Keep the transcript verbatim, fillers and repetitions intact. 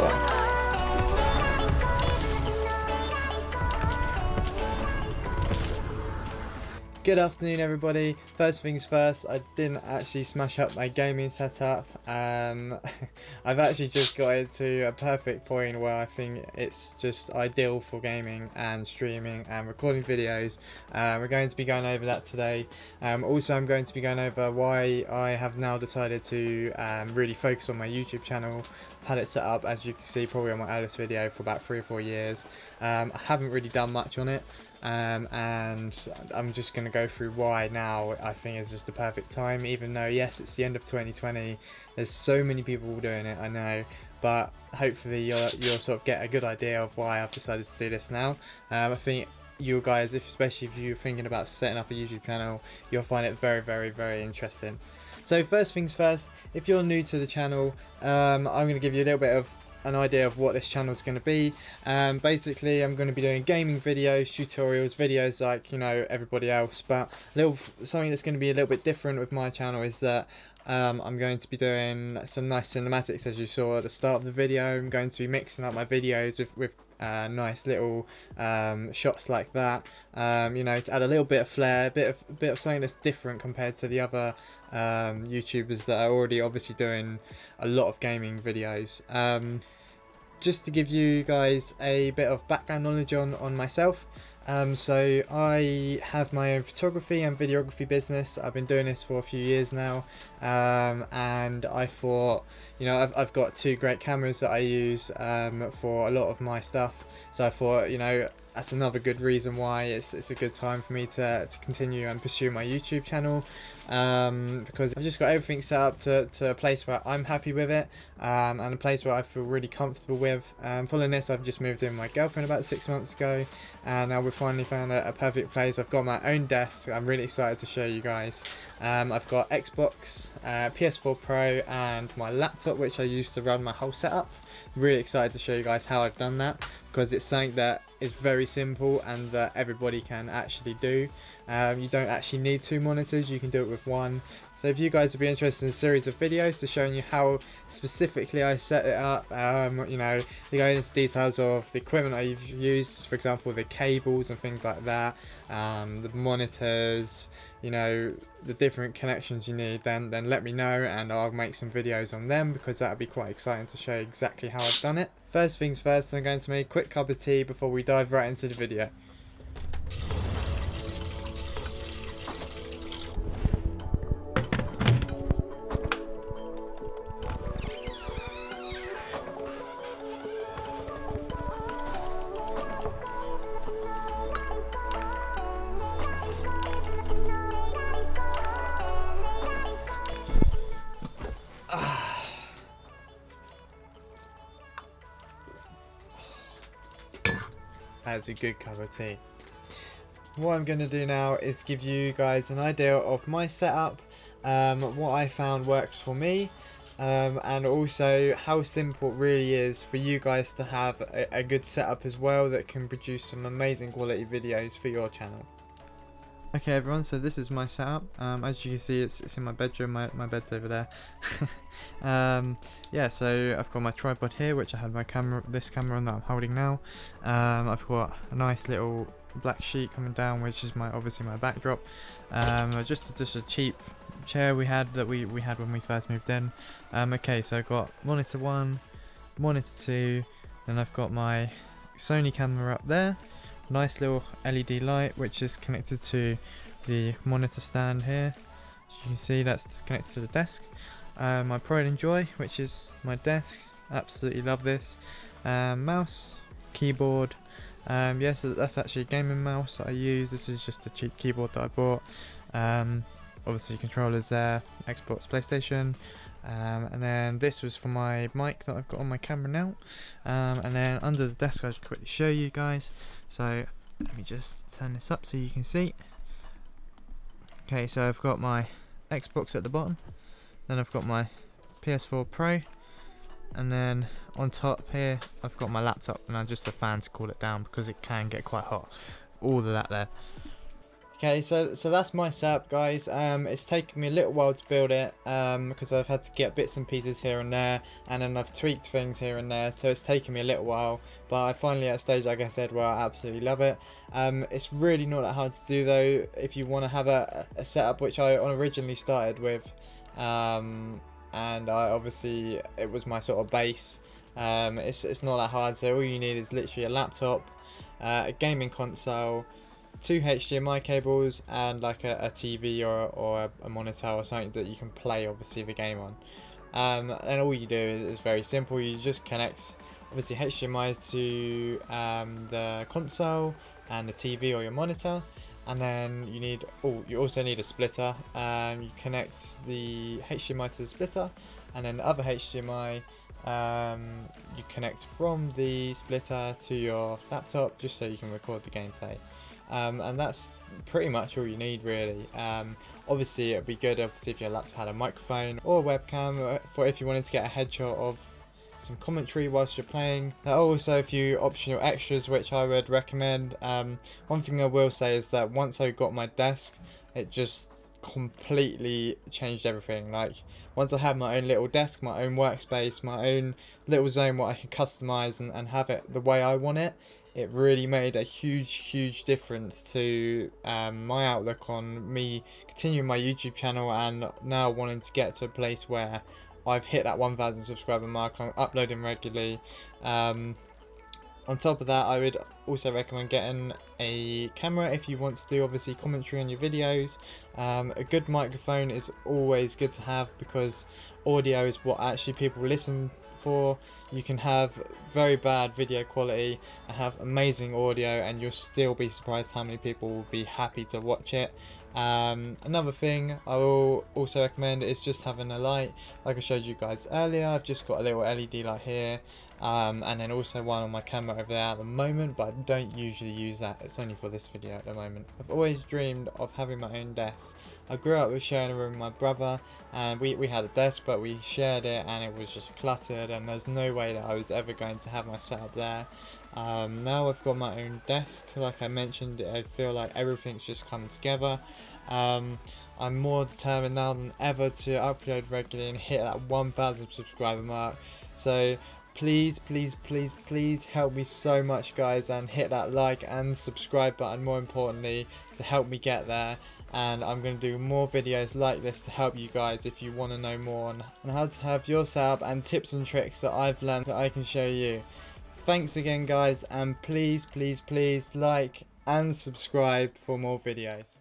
Cool. Good afternoon everybody. First things first, I didn't actually smash up my gaming setup. Um, I've actually just got it to a perfect point where I think it's just ideal for gaming and streaming and recording videos. Uh, we're going to be going over that today. Um, also, I'm going to be going over why I have now decided to um, really focus on my YouTube channel. Had it set up, as you can see, probably on my earliest video for about three or four years. Um, I haven't really done much on it. Um, and I'm just going to go through why now I think is just the perfect time, even though yes, it's the end of twenty twenty, there's so many people doing it, I know, but hopefully you'll, you'll sort of get a good idea of why I've decided to do this now. um, I think you guys, if, especially if you're thinking about setting up a YouTube channel, you'll find it very very very interesting. So first things first, if you're new to the channel, um, I'm going to give you a little bit of an idea of what this channel is going to be. And um, basically I'm going to be doing gaming videos, tutorials, videos like, you know, everybody else, but a little something that's going to be a little bit different with my channel is that um, I'm going to be doing some nice cinematics. As you saw at the start of the video, I'm going to be mixing up my videos with, with Uh, nice little um, shots like that, um, you know, to add a little bit of flair, a bit of a bit of something that's different compared to the other um, YouTubers that are already obviously doing a lot of gaming videos. Um, just to give you guys a bit of background knowledge on on myself. Um, so I have my own photography and videography business. I've been doing this for a few years now, um, and I thought, you know, I've, I've got two great cameras that I use um, for a lot of my stuff, so I thought, you know, that's another good reason why it's, it's a good time for me to, to continue and pursue my YouTube channel, um, because I've just got everything set up to, to a place where I'm happy with it, um, and a place where I feel really comfortable with. Um, following this, I've just moved in with my girlfriend about six months ago, and now we've finally found a, a perfect place. I've got my own desk. I'm really excited to show you guys. Um, I've got Xbox, uh, P S four Pro, and my laptop, which I use to run my whole setup. Really excited to show you guys how I've done that, because it's something that is very simple and that everybody can actually do. Um, you don't actually need two monitors, you can do it with one. So if you guys would be interested in a series of videos to showing you how specifically I set it up, um, you know, they go into details of the equipment I've used, for example the cables and things like that, um, the monitors, you know, the different connections you need, then then let me know and I'll make some videos on them, because that would be quite exciting to show exactly how I've done it. First things first, I'm going to make a quick cup of tea before we dive right into the video. That's a good cup of tea. What I'm going to do now is give you guys an idea of my setup, um, what I found works for me, um, and also how simple it really is for you guys to have a, a good setup as well that can produce some amazing quality videos for your channel. Okay everyone, so this is my setup. Um, as you can see, it's, it's in my bedroom. My, my bed's over there. um, yeah, so I've got my tripod here, which I had my camera, this camera on that I'm holding now. Um, I've got a nice little black sheet coming down, which is my obviously my backdrop. Um, just just a cheap chair we had that we we had when we first moved in. Um, okay, so I've got monitor one, monitor two, then I've got my Sony camera up there. Nice little L E D light which is connected to the monitor stand here. As you can see, that's connected to the desk. Uh, my Pride and Joy, which is my desk, absolutely love this. Uh, mouse, keyboard, um, yes, that's actually a gaming mouse that I use. This is just a cheap keyboard that I bought. Um, obviously controllers there, Xbox, PlayStation. Um, and then this was for my mic that I've got on my camera now, um, and then under the desk I'll just quickly show you guys. So let me just turn this up so you can see. Okay, so I've got my Xbox at the bottom, then I've got my P S four Pro, and then on top here I've got my laptop, and I just a fan to cool it down because it can get quite hot. All of that there. Okay, so so that's my setup, guys. Um, it's taken me a little while to build it um, because I've had to get bits and pieces here and there, and then I've tweaked things here and there, so it's taken me a little while, but I finally at a stage, like I said, where I absolutely love it. Um, it's really not that hard to do, though, if you want to have a, a setup, which I originally started with, um, and I obviously, it was my sort of base. Um, it's, it's not that hard, so all you need is literally a laptop, uh, a gaming console, two H D M I cables, and like a, a T V or, or a monitor or something that you can play obviously the game on. Um, and all you do is, is very simple. You just connect obviously H D M I to um, the console and the T V or your monitor, and then you need oh you also need a splitter. Um, you connect the H D M I to the splitter, and then the other H D M I um, you connect from the splitter to your laptop, just so you can record the gameplay. Um, and that's pretty much all you need, really. Um, obviously, it'd be good obviously, if your laptop had a microphone or a webcam, for if you wanted to get a headshot of some commentary whilst you're playing. There are also a few optional extras which I would recommend. Um, one thing I will say is that once I got my desk, it just completely changed everything. Like, once I had my own little desk, my own workspace, my own little zone where I can customise and, and have it the way I want it, it really made a huge huge difference to um, my outlook on me continuing my YouTube channel, and now wanting to get to a place where I've hit that one thousand subscriber mark, I'm uploading regularly. Um, on top of that, I would also recommend getting a camera if you want to do obviously commentary on your videos. Um, a good microphone is always good to have, because audio is what actually people listen for. You can have very bad video quality and have amazing audio, and you'll still be surprised how many people will be happy to watch it. Um, another thing I will also recommend is just having a light. Like I showed you guys earlier, I've just got a little L E D light here, um, and then also one on my camera over there at the moment, but I don't usually use that, it's only for this video at the moment. I've always dreamed of having my own desk. I grew up with sharing a room with my brother, and we, we had a desk, but we shared it, and it was just cluttered, and there's no way that I was ever going to have my setup there. Um, now I've got my own desk, like I mentioned, I feel like everything's just coming together. Um, I'm more determined now than ever to upload regularly and hit that one thousand subscriber mark. So please, please, please, please help me so much, guys, and hit that like and subscribe button, more importantly, to help me get there. And I'm going to do more videos like this to help you guys if you want to know more on, on how to have your setup and tips and tricks that I've learned that I can show you. Thanks again, guys, and please, please, please like and subscribe for more videos.